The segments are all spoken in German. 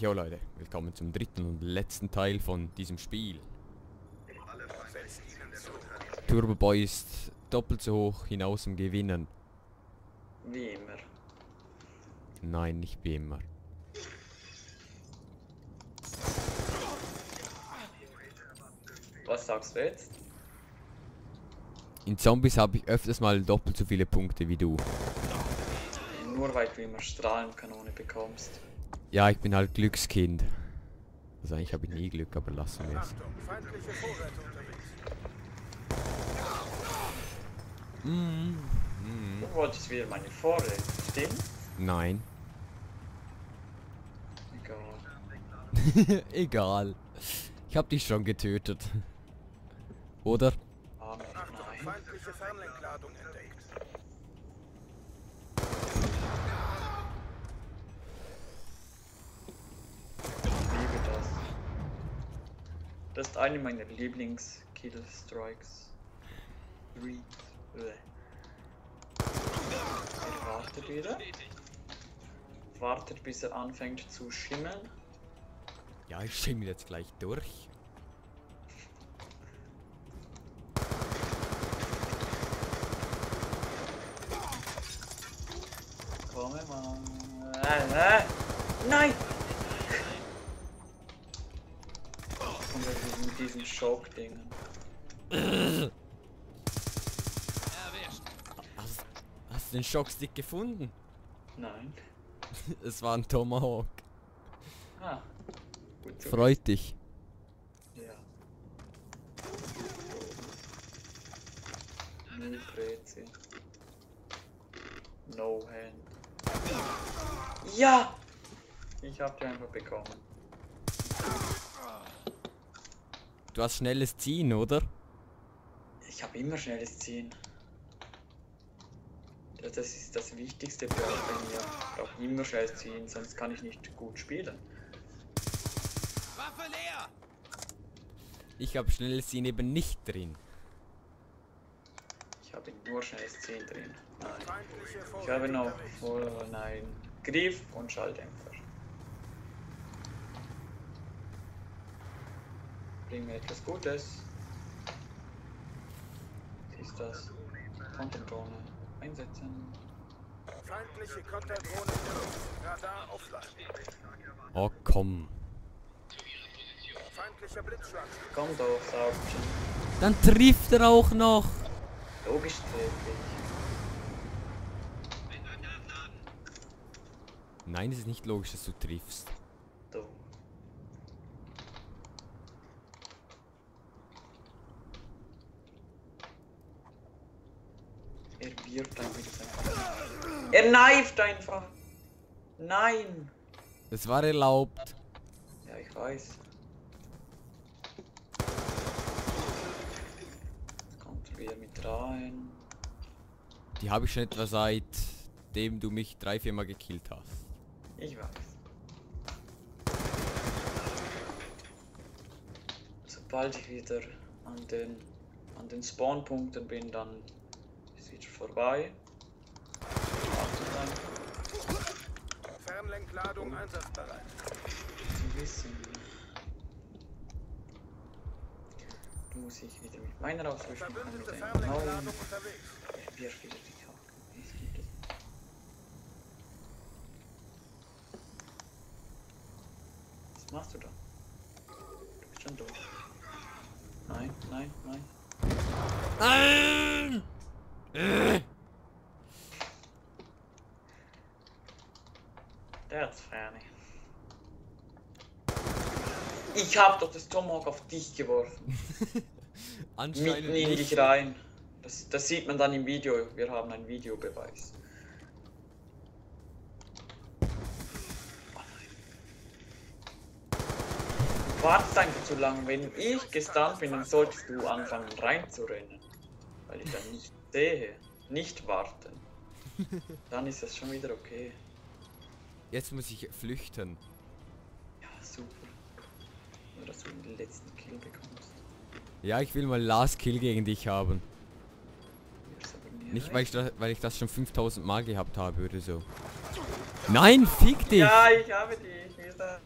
Jo Leute, willkommen zum dritten und letzten Teil von diesem Spiel. Turbo Boy ist doppelt so hoch hinaus im Gewinnen. Wie immer. Nein, nicht wie immer. Was sagst du jetzt? In Zombies habe ich öfters mal doppelt so viele Punkte wie du. Nur weil du immer Strahlenkanone bekommst. Ja, ich bin halt Glückskind. Also eigentlich habe ich nie Glück, aber lassen wir es. Du wolltest wieder meine Vorräte, stimmt? Nein. Egal. Egal. Ich habe dich schon getötet. Oder? Nein. Feindliche Fernlenkladung entdeckt. Das ist eine meiner Lieblings-Kill-Strikes. Er wartet wieder. Wartet, bis er anfängt zu schimmeln. Ja, ich schimmel jetzt gleich durch. Komm mal. Nein! Mit diesen Schock-Dingen. Hast du den Schockstick gefunden? Nein. Es war ein Tomahawk. Ah. Gut, so freut dich. Ja. Null Prezi. No hand. Ja! Ich hab die einfach bekommen. Du hast schnelles Ziehen, oder? Ich habe immer schnelles Ziehen. Das ist das wichtigste bei mir. Ich brauche immer schnelles Ziehen, sonst kann ich nicht gut spielen. Waffe leer! Ich habe schnelles Ziehen eben nicht drin. Ich habe nur schnelles Ziehen drin. Nein. Ich habe noch nein. Griff und Schalldämpfer. Bring mir etwas Gutes. Was ist das? Konterdrohne einsetzen. Feindliche Konterdrohne. Radar offline. Oh komm. Feindlicher Blitzschlag. Komm doch, Sergeant. Dann trifft er auch noch. Logisch trifft ich. Nein, es ist nicht logisch, dass du triffst. Er wirft einfach. Er kneift einfach. Nein. Das war erlaubt. Ja, ich weiß. Kommt wieder mit rein. Die habe ich schon etwa seitdem du mich 3-4 Mal gekillt hast. Ich weiß. Sobald ich wieder an den Spawnpunkten bin, dann wieder vorbei. Fernlenkladung einsatzbereit. Du musst dich wieder mit meiner auswischen. Verbündete Fernlenkladung unterwegs. Ja, wir spielen die Karte. Was machst du da? Du bist schon doof. Nein, nein, nein. Nein! That's funny. Ich hab doch das Tomahawk auf dich geworfen. Anscheinend. Mitten in dich rein. Das sieht man dann im Video. Wir haben einen Videobeweis. Du wartest einfach zu lang. Wenn ich gestunt bin, dann solltest du anfangen reinzurennen. Weil ich dann nicht sehe, nicht warten. Dann ist das schon wieder okay. Jetzt muss ich flüchten. Ja, super. Nur dass du den letzten Kill bekommst. Ja, ich will mal Last Kill gegen dich haben. Nicht, weil ich das schon 5000 Mal gehabt habe oder so. Nein, fick dich! Ja, ich habe dich wieder.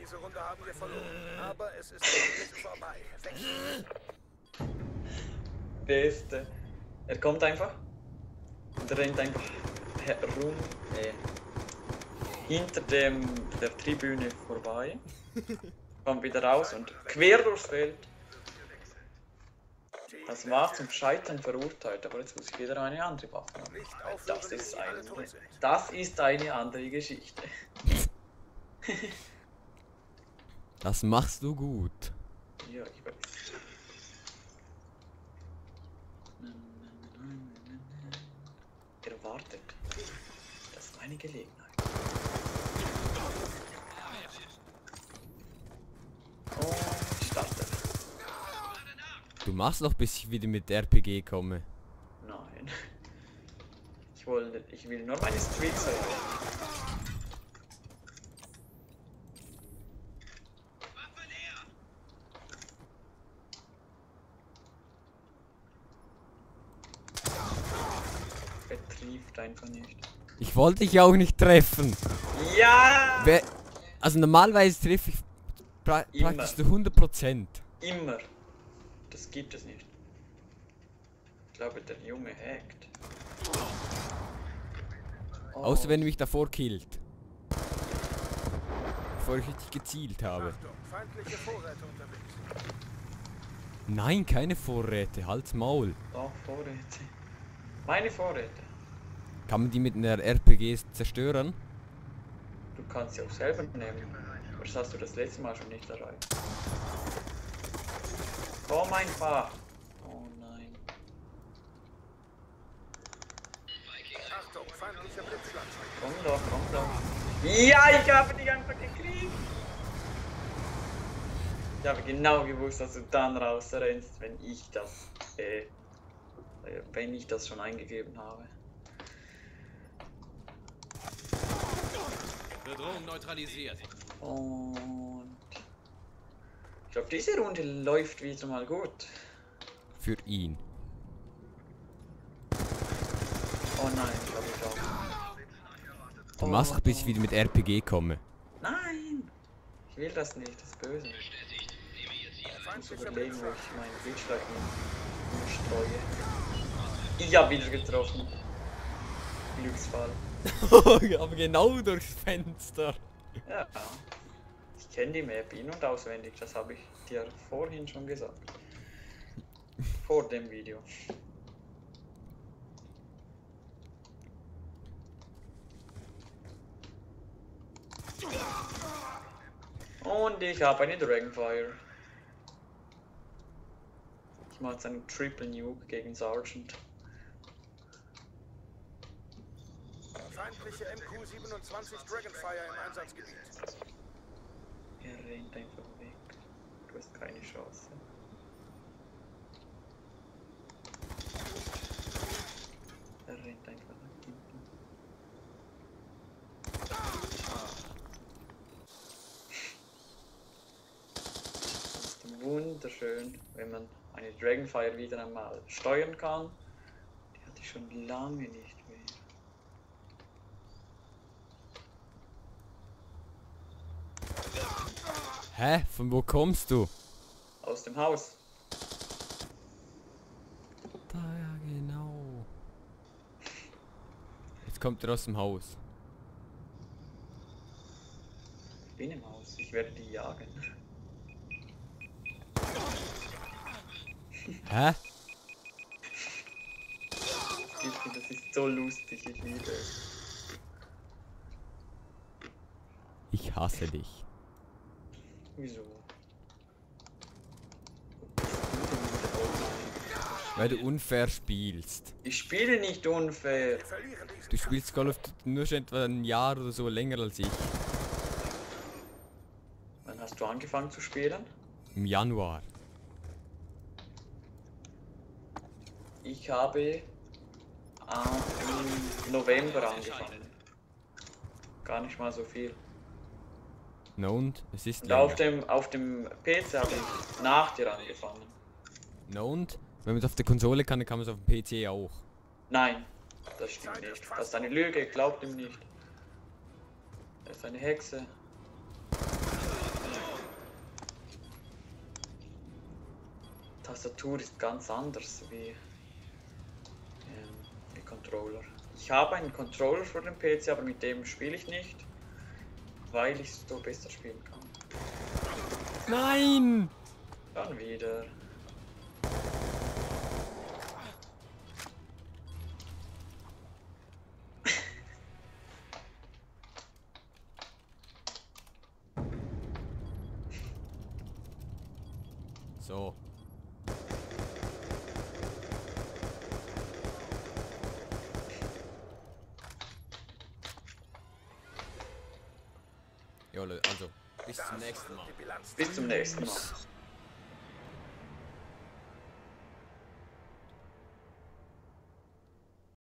Diese Runde haben wir verloren, aber es ist vorbei. Beste. Er kommt einfach. Rennt einfach herum. Hinter der Tribüne vorbei. Kommt wieder raus und quer durchs Feld. Das war zum Scheitern verurteilt, aber jetzt muss ich wieder eine andere Waffe haben. Das ist eine andere Geschichte. Das machst du gut. Ja, ich weiß. Er wartet. Das ist meine Gelegenheit. Du machst noch, bis ich wieder mit RPG komme. Nein. Ich will nur meine Streets haben. Er trifft einfach nicht. Ich wollte dich ja auch nicht treffen. Ja! Also normalerweise treffe ich praktisch zu 100%. Immer. Das gibt es nicht. Ich glaube, der Junge hackt. Oh. Außer wenn er mich davor killt. Bevor ich richtig gezielt habe. Feindliche Vorräte unterwegs. Nein, keine Vorräte. Halt's Maul. Doch, Vorräte. Meine Vorräte. Kann man die mit einer RPG zerstören? Du kannst sie auch selber nehmen. Aber das hast du das letzte Mal schon nicht erreicht. Oh mein Fahr! Oh nein. Achtung, feindlicher Blitzschlag. Komm doch. Ja, ich habe dich einfach gekriegt. Ich habe genau gewusst, dass du dann rausrennst, wenn ich das schon eingegeben habe. Bedrohung neutralisiert. Und ich glaube, diese Runde läuft wieder mal gut. Für ihn. Oh nein, glaube ich auch. Du machst, bis ich wieder mit RPG komme. Nein! Ich will das nicht, das ist böse. Ich muss überlegen, wo ich meinen Bildschlag streue. Ich hab wieder getroffen. Glücksfall. Aber genau durchs Fenster. Ja. Ich kenne die Map in- und auswendig, das habe ich dir vorhin schon gesagt. Vor dem Video. Und ich habe eine Dragonfire. Ich mache jetzt einen Triple Nuke gegen Sergeant. Feindliche MQ27 Dragonfire im Einsatzgebiet. Er rennt einfach weg. Du hast keine Chance. Er rennt einfach nach hinten. Das ist wunderschön, wenn man eine Dragonfire wieder einmal steuern kann. Die hatte ich schon lange nicht. Hä? Von wo kommst du? Aus dem Haus. Da, ja, genau. Jetzt kommt er aus dem Haus. Ich bin im Haus, ich werde die jagen. Hä? Das ist so lustig, ich liebe es. Ich hasse dich. Wieso? Weil du unfair spielst. Ich spiele nicht unfair. Du spielst Call of Duty nur schon etwa ein Jahr oder so länger als ich. Wann hast du angefangen zu spielen? Im Januar. Ich habe im November angefangen. Gar nicht mal so viel. Na und? Es ist und auf dem PC habe ich nach dir angefangen. Na und? Wenn man es auf der Konsole kann, dann kann man es auf dem PC auch. Nein. Das stimmt nicht. Das ist eine Lüge, glaubt ihm nicht. Er ist eine Hexe. Tastatur ist ganz anders wie Controller. Ich habe einen Controller für den PC, aber mit dem spiele ich nicht, weil ich so besser spielen kann. Nein! Dann wieder. So. Jolle, also bis zum nächsten Mal.